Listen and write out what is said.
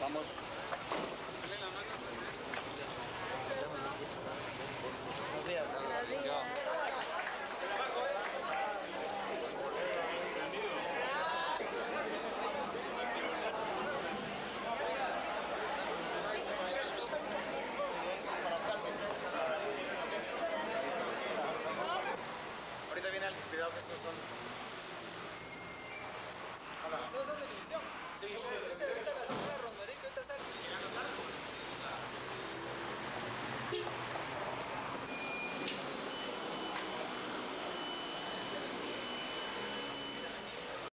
Vamos. Buenos días. Buenos días. Ahorita viene alguien, cuidado que estos son. Hola. ¿Estos son de división? Sí.